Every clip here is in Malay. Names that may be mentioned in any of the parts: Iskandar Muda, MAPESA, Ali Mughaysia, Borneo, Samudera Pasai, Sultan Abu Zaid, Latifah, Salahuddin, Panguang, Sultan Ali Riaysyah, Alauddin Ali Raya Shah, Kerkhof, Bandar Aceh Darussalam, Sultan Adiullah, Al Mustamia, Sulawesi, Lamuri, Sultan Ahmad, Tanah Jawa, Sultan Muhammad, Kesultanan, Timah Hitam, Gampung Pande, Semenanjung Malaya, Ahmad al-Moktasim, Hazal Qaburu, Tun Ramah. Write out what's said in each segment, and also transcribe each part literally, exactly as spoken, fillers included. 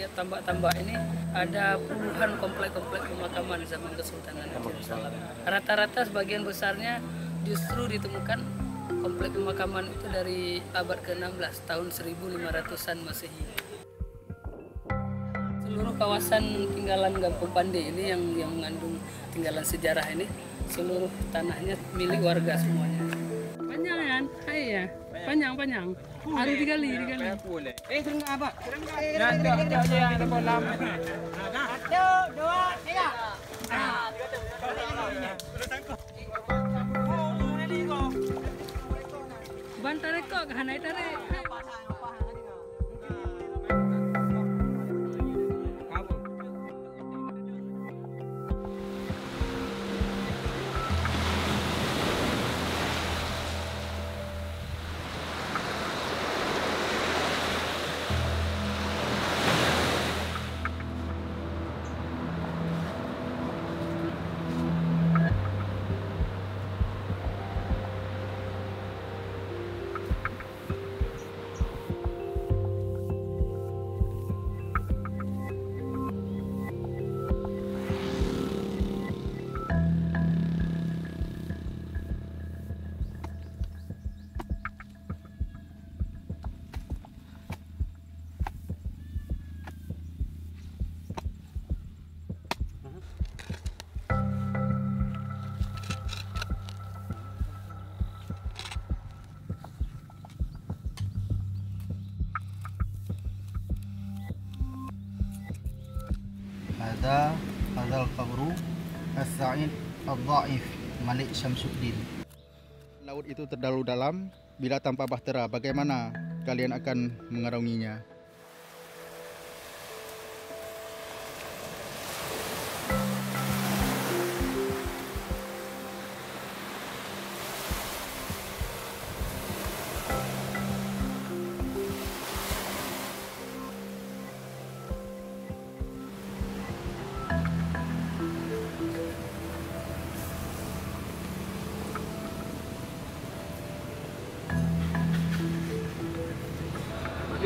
setiap tambak-tambak ini ada puluhan komplek-komplek pemakaman zaman Kesultanan Darussalam. Rata-rata sebagian besarnya justru ditemukan komplek pemakaman itu dari abad ke enam belas, tahun seribu lima ratusan Masehi. Seluruh kawasan tinggalan Gampung Pande ini yang yang mengandung tinggalan sejarah ini, seluruh tanahnya milik warga semuanya. Panjang kan? Hai ya. Panjang panjang. Harus digali digali. Eh, terang apa? Terang satu, dua, tiga. Ban tarik kok, hanai tarik. Hazal Qaburu as-Sa'id ad-Dha'if Malik Syamsuddin. Laut itu terlalu dalam, bila tanpa bahtera bagaimana kalian akan mengarunginya?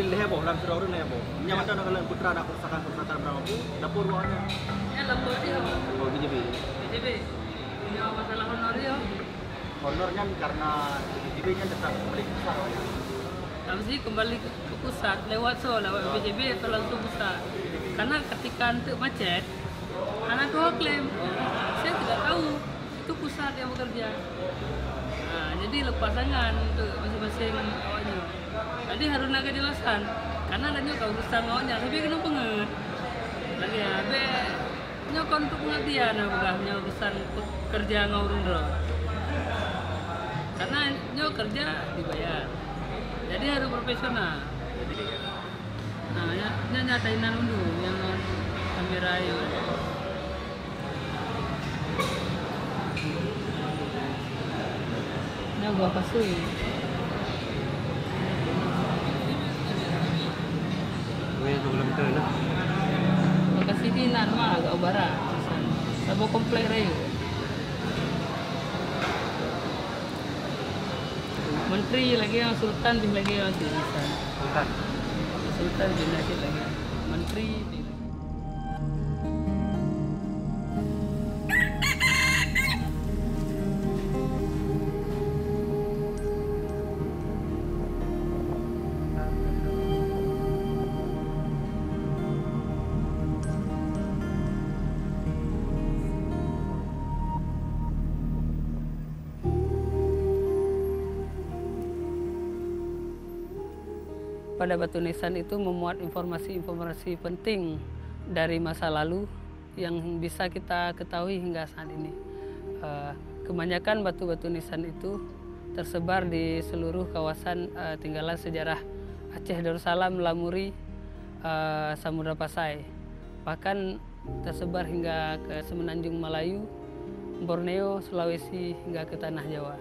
Leheboh, dalam surau itu leheboh. Yang macam nak kalian putra nak perusahaan perusahaan berapa? Dapur ruangnya. Ya, dapur dia apa? Oh, B J B. B J B. Ini masalah honor dia. Honornya karena B J B nya tetap kembali ke pusat. Tapi kembali ke pusat lewat so, lewat B J B atau langsung pusat. Karena ketika untuk macet, anak tu klaim, saya tidak tahu itu pusat yang bekerja. Nah, jadi lepasangan untuk masing-masing awaknya. Tadi harus nak kejelasan, karena ada nyokau urusan awaknya, tapi kena pengen. Lagi abe nyokau untuk pengertian, bukannya urusan kerja ngawurundro. Karena nyok kerja dibayar, jadi harus profesional. Nah, nyanya tainan undu yang kami rayu. Nah, buah pasui. Lah. Dekat sini nak mah agak barat. Sabo komplek raya. Menteri lagi yang Sultan bin lagi yang Sultan. Sultan. Sultan bin lagi lagi. Menteri bin. Pada batu nisan itu memuat informasi-informasi penting dari masa lalu yang bisa kita ketahui hingga saat ini. Kebanyakan batu-batu nisan itu tersebar di seluruh kawasan tinggalan sejarah Aceh Darussalam, Lamuri, Samudera Pasai. Bahkan tersebar hingga ke Semenanjung Malaya, Borneo, Sulawesi, hingga ke Tanah Jawa.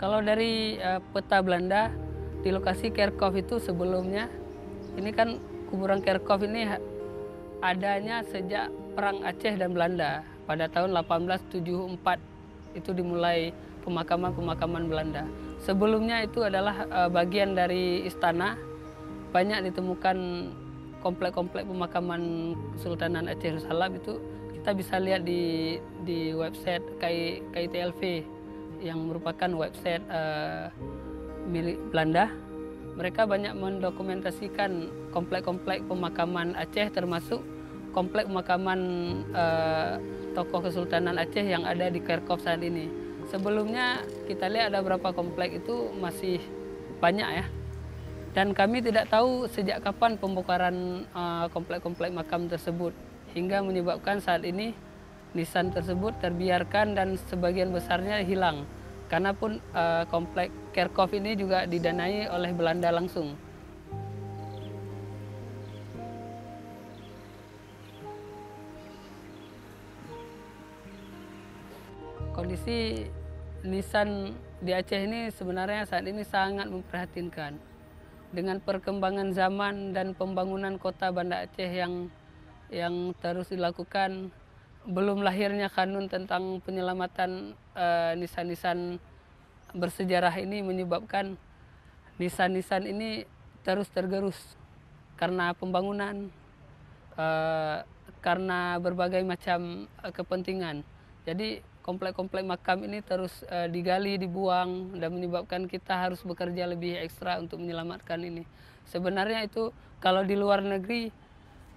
Kalau dari uh, peta Belanda, di lokasi Kerkhof itu sebelumnya, ini kan kuburan Kerkhof ini adanya sejak Perang Aceh dan Belanda. Pada tahun seribu delapan ratus tujuh puluh empat itu dimulai pemakaman-pemakaman Belanda. Sebelumnya itu adalah bagian dari istana. Banyak ditemukan komplek-komplek pemakaman Kesultanan Aceh Darussalam itu. Kita bisa lihat di di website K I T L V yang merupakan website uh, milik Belanda. Mereka banyak mendokumentasikan komplek-komplek pemakaman Aceh, termasuk komplek pemakaman uh, tokoh Kesultanan Aceh yang ada di Kerkhof saat ini. Sebelumnya kita lihat ada berapa komplek itu masih banyak ya. Dan kami tidak tahu sejak kapan pembongkaran komplek-komplek makam tersebut. Hingga menyebabkan saat ini nisan tersebut terbiarkan dan sebagian besarnya hilang. Karena pun komplek Kerkhof ini juga didanai oleh Belanda langsung. Kondisi nisan di Aceh ini sebenarnya saat ini sangat memprihatinkan. Dengan perkembangan zaman dan pembangunan kota Bandar Aceh yang yang terus dilakukan, belum lahirnya kanun tentang penyelamatan nisan-nisan eh, bersejarah ini menyebabkan nisan-nisan ini terus tergerus karena pembangunan, eh, karena berbagai macam eh, kepentingan. Jadi komplek-komplek makam ini terus uh, digali, dibuang, dan menyebabkan kita harus bekerja lebih ekstra untuk menyelamatkan ini. Sebenarnya itu kalau di luar negeri,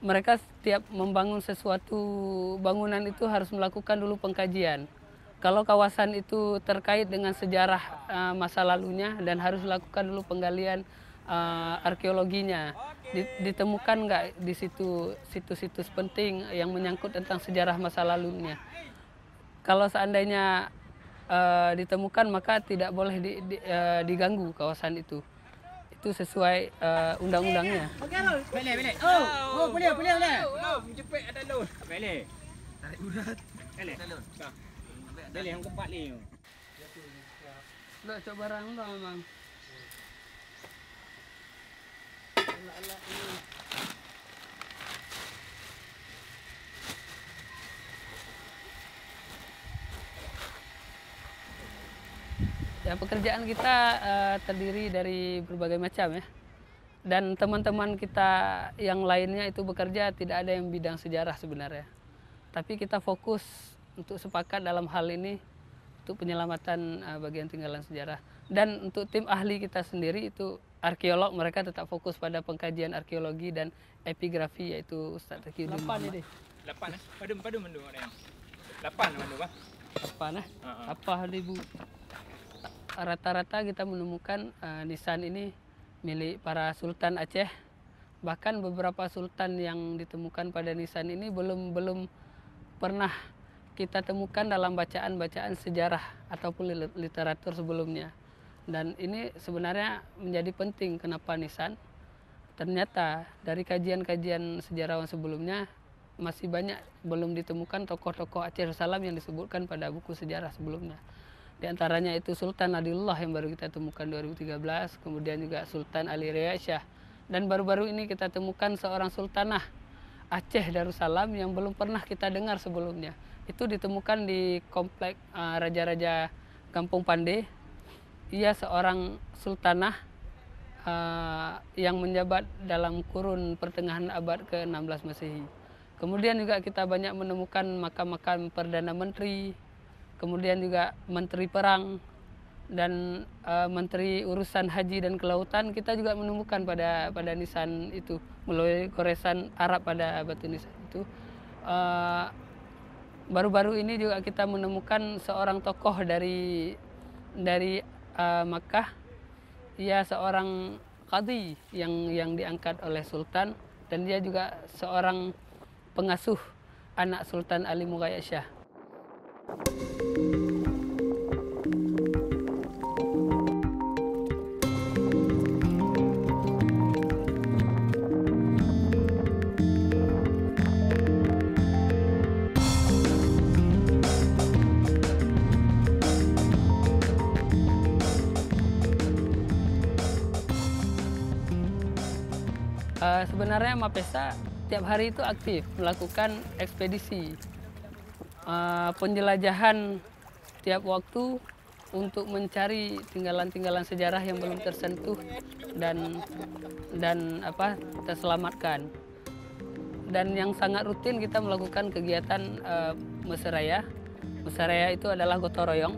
mereka setiap membangun sesuatu bangunan itu harus melakukan dulu pengkajian. Kalau kawasan itu terkait dengan sejarah uh, masa lalunya dan harus lakukan dulu penggalian uh, arkeologinya. Ditemukan nggak di situ situs-situs penting yang menyangkut tentang sejarah masa lalunya. Kalau seandainya uh, ditemukan, maka tidak boleh di, di, uh, diganggu kawasan itu. Itu sesuai uh, undang-undangnya. Ya, pekerjaan kita uh, terdiri dari berbagai macam ya. Dan teman-teman kita yang lainnya itu bekerja tidak ada yang bidang sejarah sebenarnya. Tapi kita fokus untuk sepakat dalam hal ini untuk penyelamatan uh, bagian tinggalan sejarah. Dan untuk tim ahli kita sendiri itu arkeolog, mereka tetap fokus pada pengkajian arkeologi dan epigrafi, yaitu Ustaz Taqi Udin Muhammad. Lapan, eh? Padum, padum, padum, orang. Lapan, padum, bah. Lapan, eh? Uh-huh. Apa, ibu? Rata-rata kita menemukan uh, nisan ini milik para sultan Aceh. Bahkan beberapa sultan yang ditemukan pada nisan ini belum belum pernah kita temukan dalam bacaan-bacaan sejarah ataupun literatur sebelumnya. Dan ini sebenarnya menjadi penting kenapa nisan. Ternyata dari kajian-kajian sejarawan sebelumnya masih banyak belum ditemukan tokoh-tokoh Aceh Darussalam yang disebutkan pada buku sejarah sebelumnya. Di antaranya itu Sultan Adiullah yang baru kita temukan dua ribu tiga belas, kemudian juga Sultan Ali Riaysyah. Dan baru-baru ini kita temukan seorang Sultanah Aceh Darussalam yang belum pernah kita dengar sebelumnya. Itu ditemukan di komplek Raja-Raja uh, Gampung Pande. Ia seorang Sultanah uh, yang menjabat dalam kurun pertengahan abad ke enam belas Masehi. Kemudian juga kita banyak menemukan makam-makam Perdana Menteri, kemudian juga Menteri Perang dan uh, Menteri Urusan Haji dan Kelautan kita juga menemukan pada pada nisan itu, melalui goresan Arab pada batu nisan itu. Baru-baru uh, ini juga kita menemukan seorang tokoh dari dari uh, Makkah. Ia seorang qadhi yang yang diangkat oleh Sultan, dan dia juga seorang pengasuh anak Sultan Ali Mughaysia. Uh, sebenarnya MAPESA tiap hari itu aktif melakukan ekspedisi. Uh, penjelajahan tiap waktu untuk mencari tinggalan-tinggalan sejarah yang belum tersentuh dan dan apa terselamatkan. Dan yang sangat rutin kita melakukan kegiatan uh, mesraya. Mesraya itu adalah gotong royong.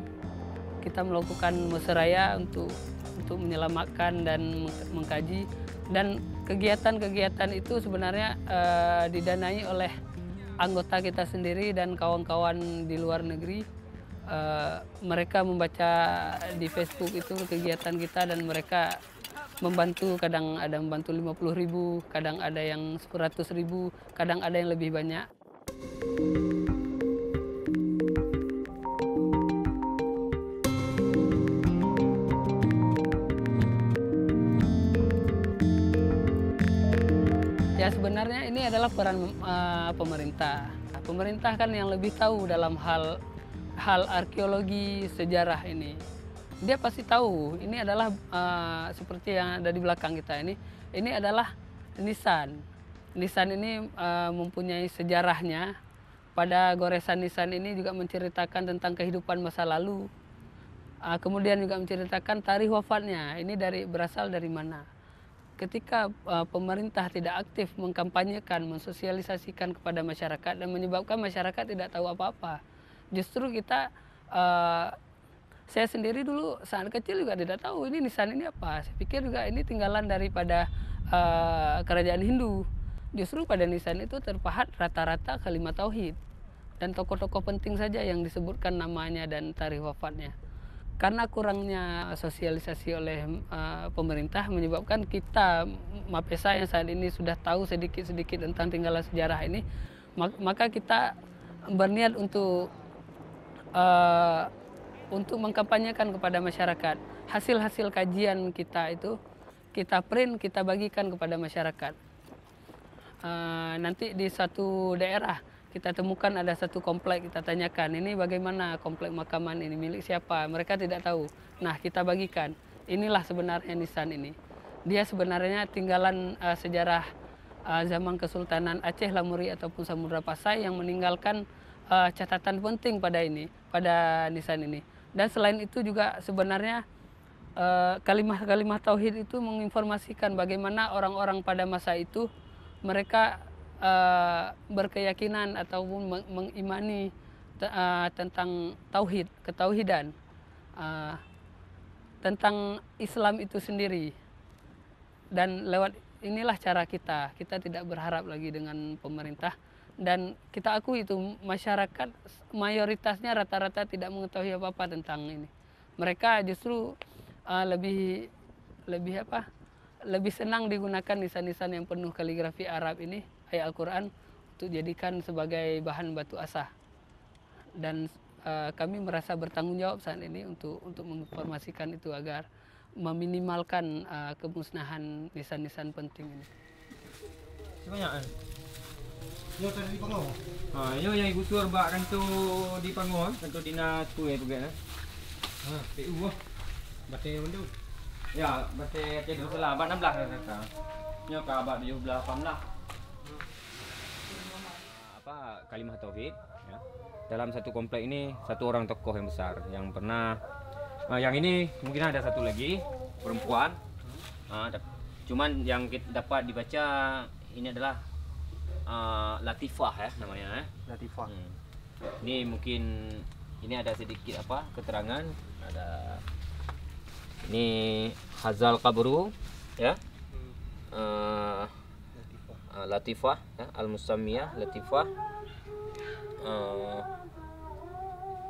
Kita melakukan mesraya untuk untuk menyelamatkan dan mengkaji, dan kegiatan-kegiatan itu sebenarnya uh, didanai oleh anggota kita sendiri dan kawan-kawan di luar negeri. Uh, mereka membaca di Facebook itu kegiatan kita dan mereka membantu, kadang ada membantu lima puluh ribu, kadang ada yang seratus ribu, kadang ada yang lebih banyak. Ya sebenarnya ini adalah peran uh, pemerintah. Pemerintah kan yang lebih tahu dalam hal hal arkeologi sejarah ini. Dia pasti tahu. Ini adalah uh, seperti yang ada di belakang kita ini. Ini adalah nisan. Nisan ini uh, mempunyai sejarahnya. Pada goresan nisan ini juga menceritakan tentang kehidupan masa lalu. Uh, kemudian juga menceritakan tarikh wafatnya. Ini dari berasal dari mana? Ketika uh, pemerintah tidak aktif mengkampanyekan, mensosialisasikan kepada masyarakat dan menyebabkan masyarakat tidak tahu apa-apa, justru kita, uh, saya sendiri dulu saat kecil juga tidak tahu ini nisan ini apa. Saya pikir juga ini tinggalan daripada uh, kerajaan Hindu. Justru pada nisan itu terpahat rata-rata kalimat tauhid dan tokoh-tokoh penting saja yang disebutkan namanya dan tarikh wafatnya. Karena kurangnya sosialisasi oleh uh, pemerintah menyebabkan kita MAPESA yang saat ini sudah tahu sedikit-sedikit tentang tinggalan sejarah ini, maka kita berniat untuk uh, untuk mengkampanyekan kepada masyarakat. Hasil-hasil kajian kita itu kita print, kita bagikan kepada masyarakat. Uh, nanti di satu daerah kita temukan ada satu komplek, kita tanyakan, ini bagaimana komplek makaman ini, milik siapa? Mereka tidak tahu. Nah, kita bagikan. Inilah sebenarnya nisan ini. Dia sebenarnya tinggalan uh, sejarah uh, zaman Kesultanan Aceh, Lamuri, ataupun Samudera Pasai yang meninggalkan uh, catatan penting pada ini, pada nisan ini. Dan selain itu juga sebenarnya uh, kalimah-kalimah tauhid itu menginformasikan bagaimana orang-orang pada masa itu mereka Uh, berkeyakinan ataupun meng mengimani te uh, tentang tauhid, ketauhidan, uh, tentang Islam itu sendiri. Dan lewat inilah cara kita, kita tidak berharap lagi dengan pemerintah. Dan kita akui itu masyarakat mayoritasnya rata-rata tidak mengetahui apa-apa tentang ini. Mereka justru uh, lebih lebih apa? lebih senang digunakan nisan-nisan yang penuh kaligrafi Arab ini, ayat Al-Quran, untuk jadikan sebagai bahan batu asah. Dan uh, kami merasa bertanggung jawab saat ini untuk untuk menginformasikan itu agar meminimalkan uh, kemusnahan nisan-nisan penting ini. Banyak kan? Yo tadi di Panguang. Ha, yo yang gusur bak kan tu di Panguang, kan tu dinas tu eh pegat. Ha, P U ah. Batai bandu. Ya, batik Aceh Darussalam abad enam belas dah kata. Nya ke abad tujuh belas, delapan belas. Apa kalimah tauhid ya. Dalam satu komplek ini satu orang tokoh yang besar yang pernah uh, yang ini mungkin ada satu lagi perempuan. Uh, cuman yang kita dapat dibaca ini adalah uh, Latifah ya namanya eh. Latifah. Hmm. Ini mungkin ini ada sedikit apa keterangan ada. Ini Hazal Qaburu ya. Uh, uh, Latifah ya, Al Mustamia, Latifah. Uh,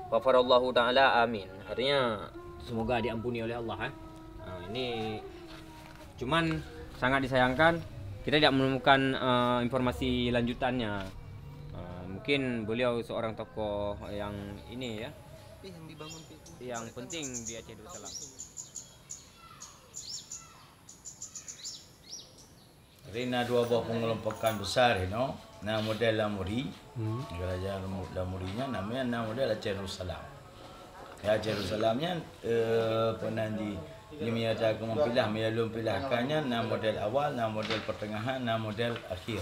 Wafarallahu taala amin. Artinya semoga diampuni oleh Allah ya. Uh, ini cuman sangat disayangkan kita tidak menemukan uh, informasi lanjutannya. Uh, mungkin beliau seorang tokoh yang ini ya. Yang dibangun yang penting di Aceh Darussalam. Rina dua buah pengelompokan besar, you know. Nah model Lamuri, hmm. kerajaan Lamurinya namanya nah model Aceh Darussalam. Ya Aceh Darussalamnya eh, pernah di dimiata kemampilah, melalum pilahkannya nah model awal, nah model pertengahan, nah model akhir.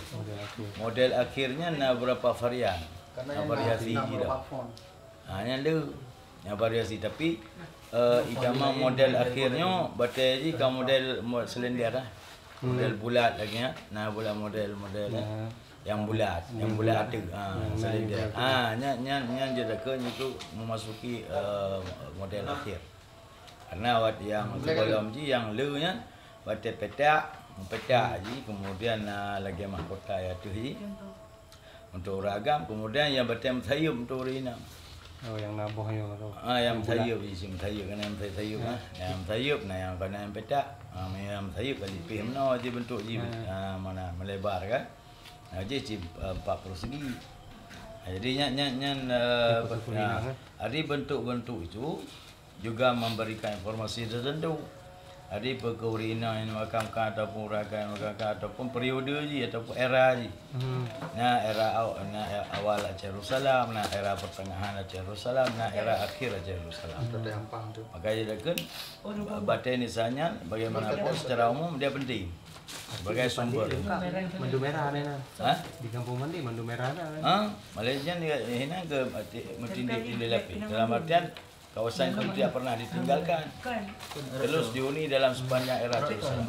Model akhirnya nah berapa varian? Nah variasi gitu. Hanya lu, nah variasi tapi uh, ikamah model akhirnya bateri ka model silinder lah. Model bulat lagi ya. Nah, bola model-model nah. Yang bulat, yang bulat ada. Ha, silinder. Ah, nyan nyan nyan jadaka itu memasuki uh, model akhir. Karena wat yang sebelum ji yang leunya bate petak, petak ji kemudian uh, lagi mahkota ya tu ji. Untuk ragam kemudian yang bate sayup untuk rina. Oh, yang nabuh yo tu. Ah, yang sayup di sini sayup kan yang sayup ah. Yang sayup nah yang kanan petak. Ah, yang sayup kali pem no ji bentuk ji ah mana melebar kan. Aje cip empat puluh segi. Jadinya nyan-nyan ada bentuk-bentuk itu juga memberikan informasi tertentu. Ada perkaurina yang makamkan ataupun rakan makamkan ataupun periode je ataupun era je. Hmm. Nah era awal, nah awal Aceh Darussalam, nah era pertengahan Aceh Darussalam, nah era akhir Aceh Darussalam. Ada ampang tu. Maka dia kan batai nisannya bagaimanapun secara umum dia penting. Sebagai sumber mandu merah nena. Ha? Di Kampung Mandi mandu merah ada. Ha? Malaysia ni hina ke mentindi-tindi lapis. Dalam artian kawasan itu tidak pernah ditinggalkan. Terus dihuni dalam sepanjang era Darussalam.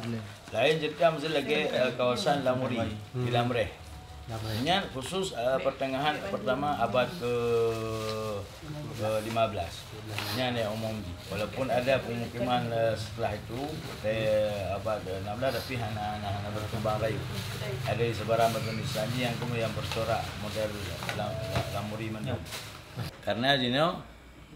Lain jadikan sebagai kawasan Lamuri di Lamreh. Ini khusus uh, pertengahan pertama abad ke ke lima belas. Ini yang umum. Walaupun ada pemukiman uh, setelah itu uh, abad ke enam belas tapi anak-anak berkembang rayu. Ada di sebarang Indonesia yang kemudian bercorak model Lamuri mana. Karena you know,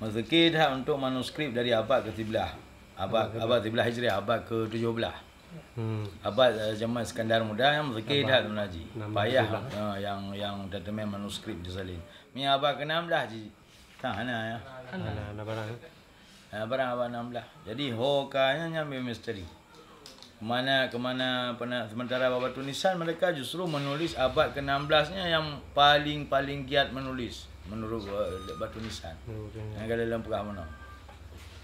Mazaki dah untuk manuskrip dari abad ke sebelas. Abad abad sebelas Hijriah, abad ke tujuh belas. Hmm. Abad uh, zaman Iskandar Muda yang Zakidah Naji. Payah uh, yang yang dokumen manuskrip disalin. Ni abad ke enam belas ji. Tahana ya. Ana ana barang. Ana barang abad enam belas. Jadi hokanya nyambi misteri. Mana ke mana pernah sementara abad Tunisan mereka justru menulis abad ke enam belasnya yang paling-paling giat menulis menurut uh, abad Tunisan. Yang kalau dalam perang mana.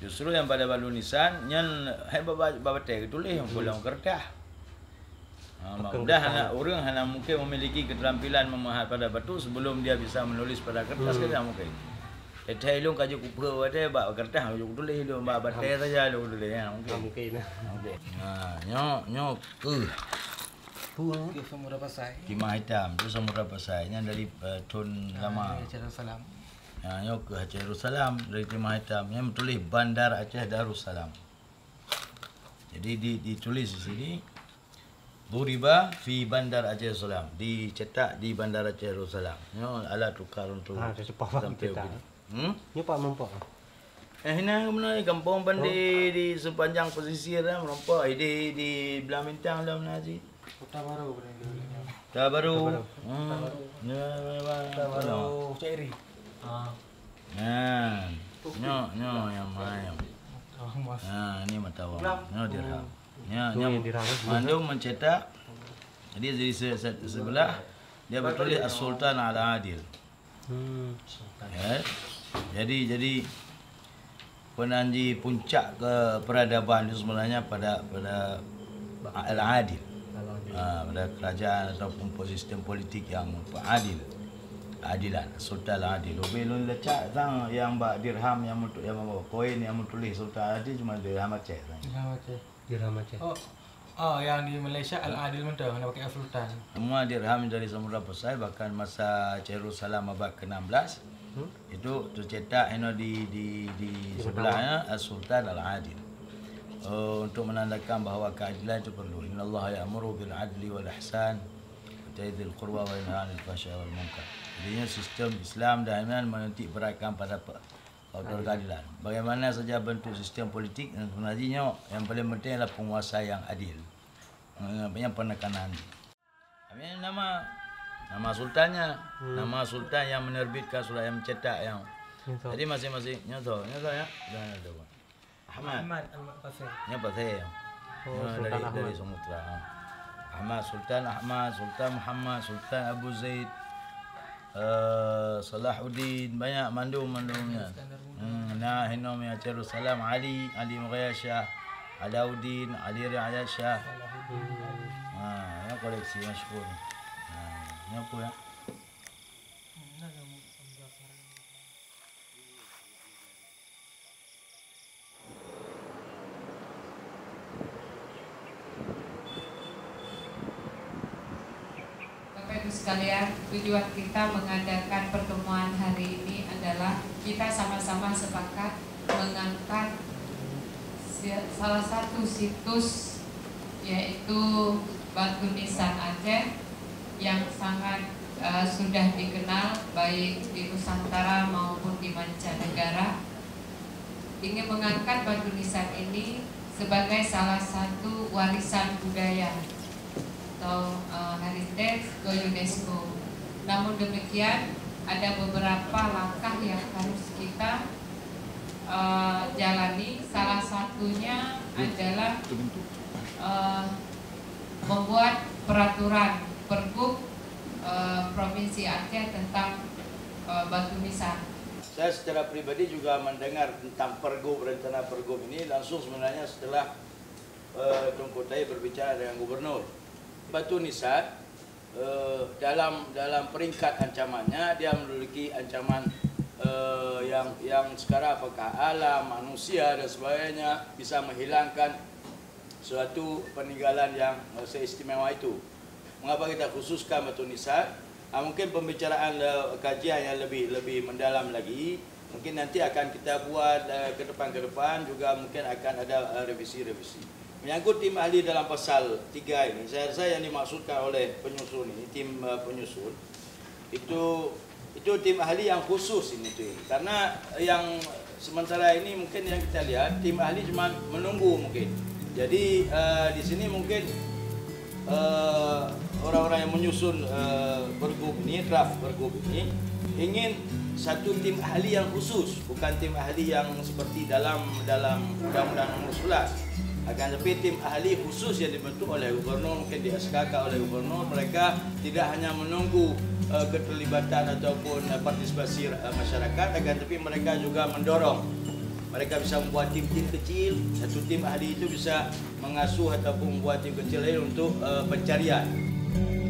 Justru yang pada balu nisan yang hebat babateh tulis yang pulang kertas. Ha, mudah anak orang hana mungkin memiliki keterampilan memahat pada batu sebelum dia bisa menulis pada kertas hmm. Kan mungkin. Etai long kaju kuper ada bab kertas kaju tulis dia bab babateh saja dia tulis ya mungkin. Mungkin lah. Okey. Ha, nyok nyok tu. Pulau Samudera Pasai. Timah Hitam tu Samudera Pasai. Ini dari uh, Tun Ramah. Assalamualaikum. Ya, nyok ke Aceh Darussalam dari Timah Hitam. Yang tulis Bandar Aceh Darussalam. Jadi ditulis di sini Duriba fi Bandar Aceh Darussalam. Dicetak di Bandar Aceh Darussalam. Nyok ala tukar untuk ha, sampai kita. Hmm? Ni pak nampak. Eh nah mana Gampung Pande oh. Di sepanjang pesisir lah merompak di di Belah Bintang dalam Nazi. Kota baru berada. Kota baru. Hmm. Ya, Kota baru Ceri. Nah, nyo nyo yang mayam. Nah, ini mata wang. Nyo dirham. Nyo nyo mandung mencetak. Jadi dari sebelah dia bertulis Sultan al-Adil. Hmm. Jadi jadi penanji puncak ke peradaban itu sebenarnya pada pada al-Adil. Ah, pada kerajaan ataupun sistem politik yang adil. Adilan Sultan Adil. Belum lecak sang yang bak dirham yang untuk yang bawa koin yang tulis Sultan Adil cuma dirham Aceh. Dirham Aceh. Dirham Aceh. Oh. Oh, yang di Malaysia Al-Adil mendah mana pakai Sultan. Semua dirham dari Samudera Pasai bahkan masa Aceh Darussalam abad ke enam belas hmm? Itu tercetak eno di di di sebelahnya Sultan Al-Adil. Uh, untuk menandakan bahawa keadilan itu perlu. Innallaha ya'muru bil 'adli wal ihsan wa ta'dil qurba wa yanha 'anil fahsya'i wal munkar. Jadinya sistem Islam dan iman menitik beratkan pada faktor keadilan. Bagaimana saja bentuk sistem politik, sebenarnya yang paling penting adalah penguasa yang adil. Yang penekanan. Amin nama nama sultannya, hmm. Nama sultan yang menerbitkan surat yang mencetak yang. Jadi masing-masing nyoto, nyoto ya. Dan ada Ahmad. Ahmad al-Moktasim. Ya pasai. Oh, Sultan Ahmad dari Sumatera. Ahmad Sultan Ahmad, Sultan Muhammad, Sultan Abu Zaid. Uh, Salahuddin banyak mandum-mandumnya. Hmm, nah, hinom ya Yerusalem Ali, Ali Mughaysia, Alauddin Ali Raya Shah. Ah, ya koleksi masyhur. Ah, ni apa ya? sekalian, tujuan kita mengadakan pertemuan hari ini adalah kita sama-sama sepakat mengangkat salah satu situs, yaitu Batu Nisan Aceh yang sangat uh, sudah dikenal baik di Nusantara maupun di mancanegara. Ingin mengangkat Batu Nisan ini sebagai salah satu warisan budaya atau uh, heritage ke UNESCO. Namun demikian, ada beberapa langkah yang harus kita uh, jalani. Salah satunya adalah uh, membuat peraturan Pergub uh, Provinsi Aceh tentang uh, Batu Nisan. Saya secara pribadi juga mendengar tentang Pergub, rencana Pergub ini langsung sebenarnya setelah uh, Tun Kutai berbicara dengan Gubernur. Batu Nisan uh, dalam dalam peringkat ancamannya dia memiliki ancaman uh, yang yang sekarang apakah alam, manusia dan sebagainya bisa menghilangkan suatu peninggalan yang uh, seistimewa itu. Mengapa kita khususkan Batu Nisan? Ah, mungkin pembicaraan uh, kajian yang lebih lebih mendalam lagi mungkin nanti akan kita buat uh, ke depan ke depan juga mungkin akan ada revisi-revisi. Uh, Menyangkut tim ahli dalam pasal tiga ini, saya rasa yang dimaksudkan oleh penyusun ini, tim uh, penyusun itu itu tim ahli yang khusus ini tuh. Karena yang sementara ini mungkin yang kita lihat tim ahli cuma menunggu mungkin. Jadi uh, di sini mungkin uh, orang-orang yang menyusun uh, pergub ini, draft pergub ini ingin satu tim ahli yang khusus, bukan tim ahli yang seperti dalam dalam undang-undang nomor sebelas. Akan tetapi tim ahli khusus yang dibentuk oleh gubernur, mungkin di S K K oleh gubernur, mereka tidak hanya menunggu uh, keterlibatan ataupun uh, partisipasi uh, masyarakat, akan tetapi mereka juga mendorong. Mereka bisa membuat tim-tim kecil, satu tim ahli itu bisa mengasuh ataupun membuat tim kecil lain untuk uh, pencarian. Thank you.